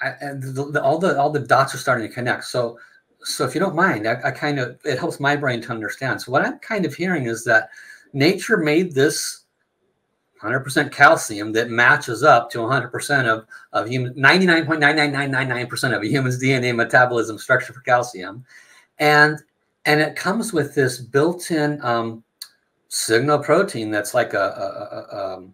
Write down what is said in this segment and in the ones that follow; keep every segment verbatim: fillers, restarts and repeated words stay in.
I, and the, the, all the all the dots are starting to connect. So so if you don't mind, I, I kind of, it helps my brain to understand. So what I'm kind of hearing is that nature made this one hundred percent calcium that matches up to one hundred percent of, of human, ninety-nine point nine nine nine nine nine percent of a human's D N A metabolism structure for calcium. And, and it comes with this built-in um, signal protein that's like a, a, a, a,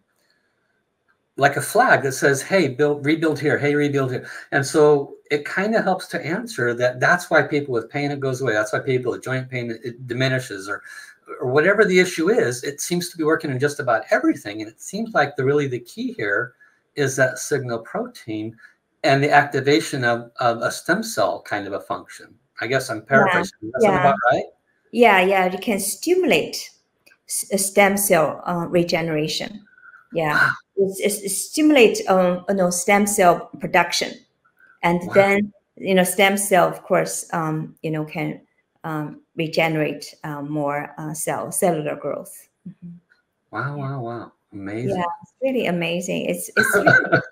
like a flag that says, hey, build, rebuild here, hey, rebuild here. And so it kind of helps to answer that. That's why people with pain, it goes away. That's why people with joint pain, it diminishes, or or whatever the issue is, it seems to be working in just about everything. And it seems like the really the key here is that signal protein and the activation of, of a stem cell kind of a function. I guess I'm paraphrasing. Yeah. That's yeah. about right? Yeah, yeah. You can stimulate a stem cell uh, regeneration. Yeah. Wow. It's, it's, it stimulates um, you know, stem cell production. And wow. then, you know, stem cell, of course, um, you know, can Um, regenerate uh, more uh, cell cellular growth. Mm-hmm. Wow! Wow! Wow! Amazing. Yeah, it's really amazing. It's, it's really,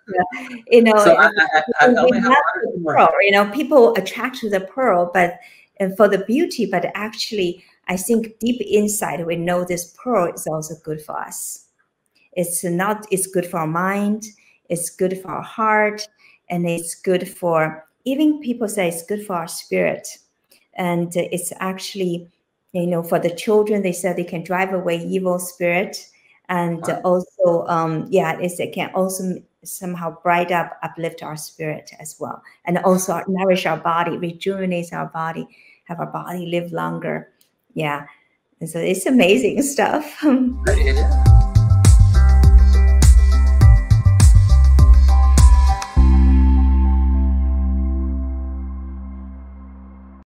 you know, so I, I, I only have the pearl, you know, people attract to the pearl, but and for the beauty, but actually, I think deep inside we know this pearl is also good for us. It's not. It's good for our mind. It's good for our heart, and it's good for, even people say it's good for our spirit. And it's actually, you know, for the children, they said they can drive away evil spirit. And wow. also, um, yeah, it's, it can also somehow bright up, uplift our spirit as well. And also nourish our body, rejuvenates our body, have our body live longer. Yeah. And so it's amazing stuff.